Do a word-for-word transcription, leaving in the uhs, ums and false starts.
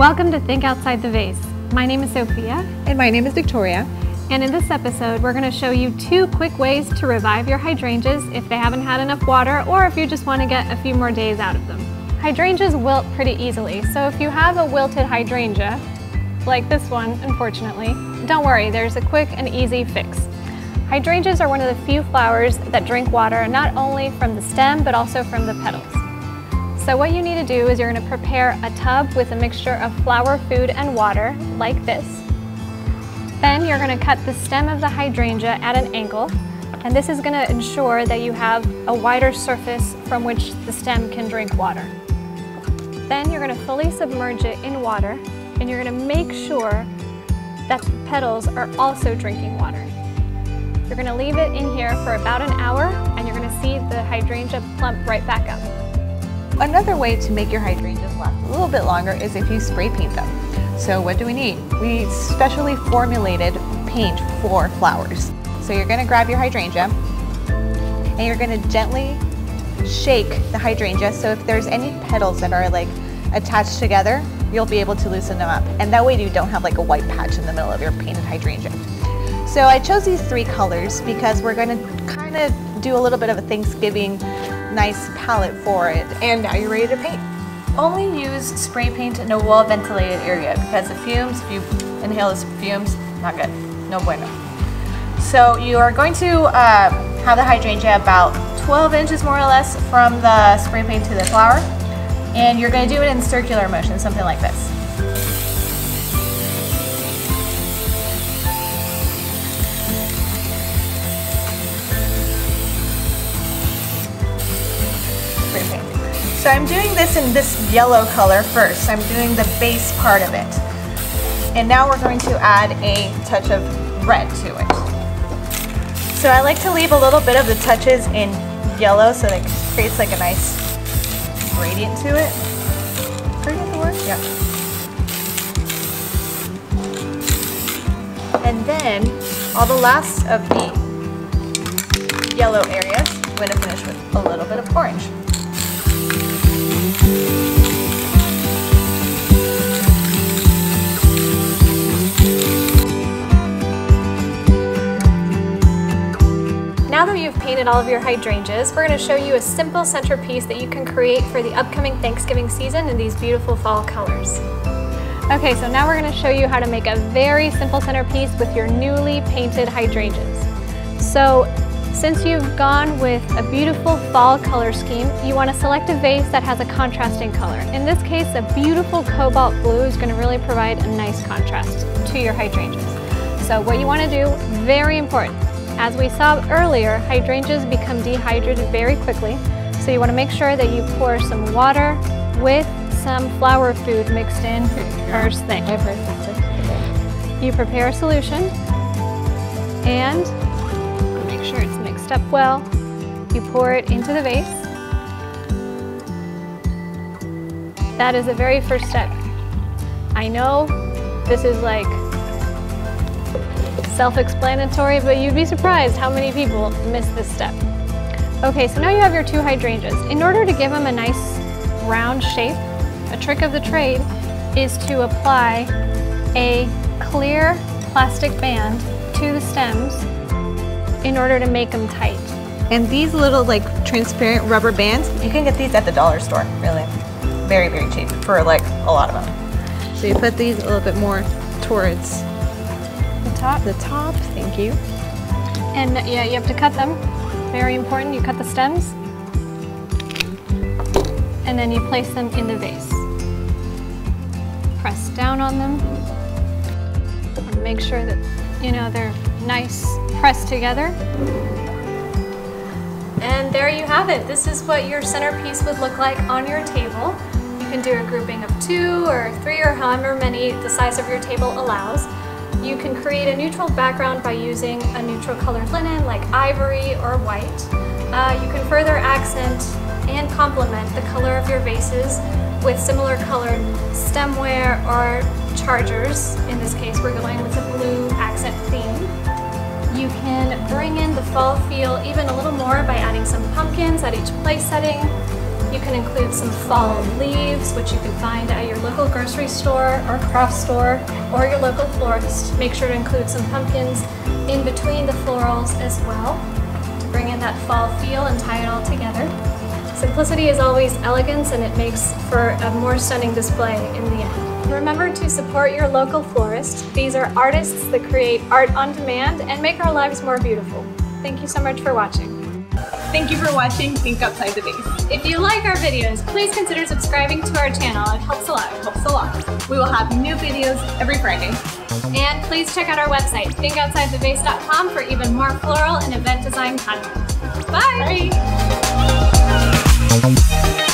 Welcome to Think Outside the Vase. My name is Sofia. And my name is Victoria. And in this episode, we're going to show you two quick ways to revive your hydrangeas if they haven't had enough water or if you just want to get a few more days out of them. Hydrangeas wilt pretty easily, so if you have a wilted hydrangea, like this one, unfortunately, don't worry, there's a quick and easy fix. Hydrangeas are one of the few flowers that drink water not only from the stem, but also from the petals. So what you need to do is you're going to prepare a tub with a mixture of flower food and water, like this. Then you're going to cut the stem of the hydrangea at an angle, and this is going to ensure that you have a wider surface from which the stem can drink water. Then you're going to fully submerge it in water, and you're going to make sure that the petals are also drinking water. You're going to leave it in here for about an hour, and you're going to see the hydrangea plump right back up. Another way to make your hydrangeas last a little bit longer is if you spray paint them. So what do we need? We specially formulated paint for flowers. So you're going to grab your hydrangea and you're going to gently shake the hydrangea, so if there's any petals that are like attached together, you'll be able to loosen them up, and that way you don't have like a white patch in the middle of your painted hydrangea. So I chose these three colors because we're going to kind of do a little bit of a Thanksgiving nice palette for it. And now you're ready to paint. Only use spray paint in a well ventilated area because the fumes, if you inhale the fumes, not good, no bueno. So you are going to uh, have the hydrangea about twelve inches more or less from the spray paint to the flower, and you're going to do it in circular motion, something like this. So I'm doing this in this yellow color first. I'm doing the base part of it. And now we're going to add a touch of red to it. So I like to leave a little bit of the touches in yellow so that it creates like a nice gradient to it. Gradient the word? Yeah. And then all the last of the yellow areas, I'm going to finish with a little bit of orange. Now that you've painted all of your hydrangeas, we're going to show you a simple centerpiece that you can create for the upcoming Thanksgiving season in these beautiful fall colors. Okay, so now we're going to show you how to make a very simple centerpiece with your newly painted hydrangeas. So, since you've gone with a beautiful fall color scheme, you want to select a vase that has a contrasting color. In this case, a beautiful cobalt blue is going to really provide a nice contrast to your hydrangeas. So what you want to do, very important. As we saw earlier, hydrangeas become dehydrated very quickly, so you want to make sure that you pour some water with some flower food mixed in first thing. You prepare a solution and make sure it's mixed up well. You pour it into the vase. That is the very first step. I know this is like self-explanatory, but you'd be surprised how many people miss this step. Okay, so now you have your two hydrangeas. In order to give them a nice round shape, a trick of the trade is to apply a clear plastic band to the stems in order to make them tight. And these little like transparent rubber bands, you can get these at the dollar store, really. Very, very cheap for like a lot of them. So you put these a little bit more towards the top. The top, thank you. And yeah, you have to cut them. Very important, you cut the stems. And then you place them in the vase. Press down on them. And make sure that, you know, they're nice pressed together. And there you have it. This is what your centerpiece would look like on your table. You can do a grouping of two or three or however many the size of your table allows. You can create a neutral background by using a neutral colored linen like ivory or white. Uh, you can further accent and complement the color of your vases with similar colored stemware or chargers. In this case, we're going with a blue accent theme. You can bring in the fall feel even a little more by adding some pumpkins at each place setting. You can include some fall leaves, which you can find at your local grocery store or craft store or your local florist. Make sure to include some pumpkins in between the florals as well to bring in that fall feel and tie it all together. Simplicity is always elegance, and it makes for a more stunning display in the end. Remember to support your local florist. These are artists that create art on demand and make our lives more beautiful. Thank you so much for watching. Thank you for watching Think Outside the Vase. If you like our videos, please consider subscribing to our channel. It helps a lot, it helps a lot. We will have new videos every Friday. And please check out our website, think outside the vase dot com, for even more floral and event design content. Bye! Bye.